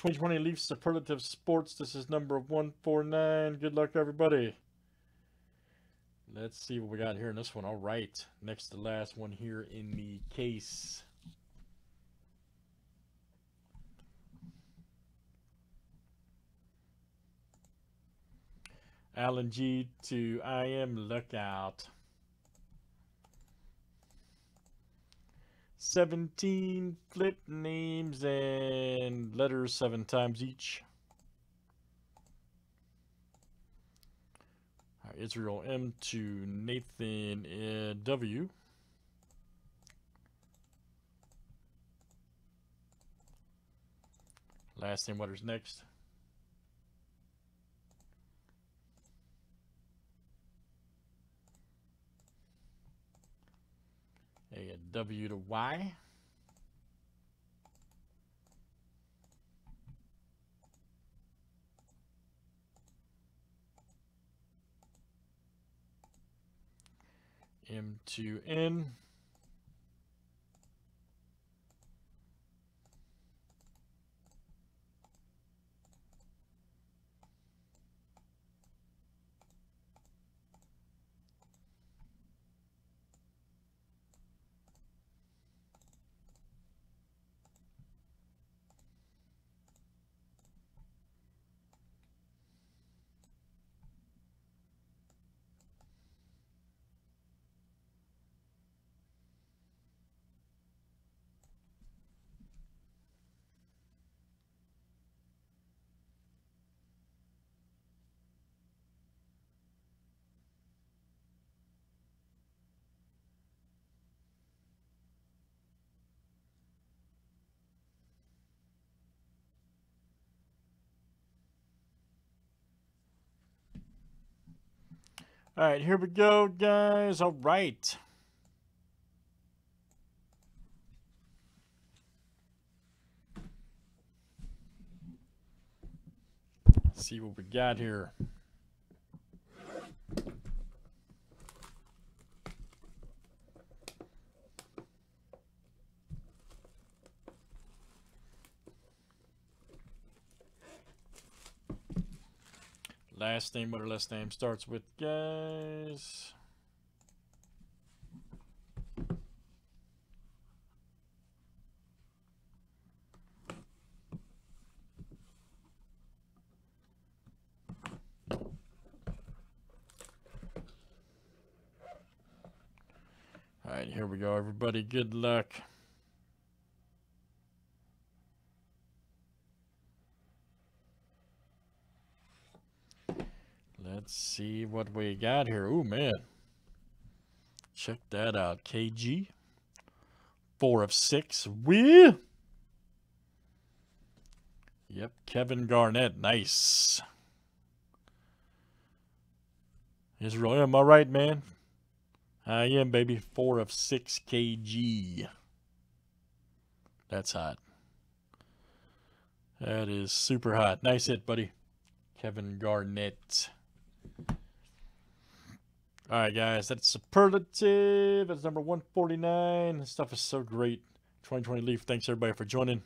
2020 Leaf Superlative Sports. This is number 149. Good luck, everybody. Let's see what we got here in this one. All right. Next to last one here in the case. Alan G to I Am Lookout. 17 flip names and letters 7 times each. All right, Israel M to Nathan W. Last name, what is next? A W to Y. M to N. All right, here we go, guys. All right. Let's see what we got here. Last name, what her last name starts with, guys. All right, here we go, everybody. Good luck. Let's see what we got here. Oh, man. Check that out. KG. 4 of 6. Wee! Yep, Kevin Garnett. Nice. Israel M. All right, man. I am, baby. 4 of 6 KG. That's hot. That is super hot. Nice hit, buddy. Kevin Garnett. All right, guys, that's Superlative. That's number 149. This stuff is so great. 2020 Leaf. Thanks, everybody, for joining.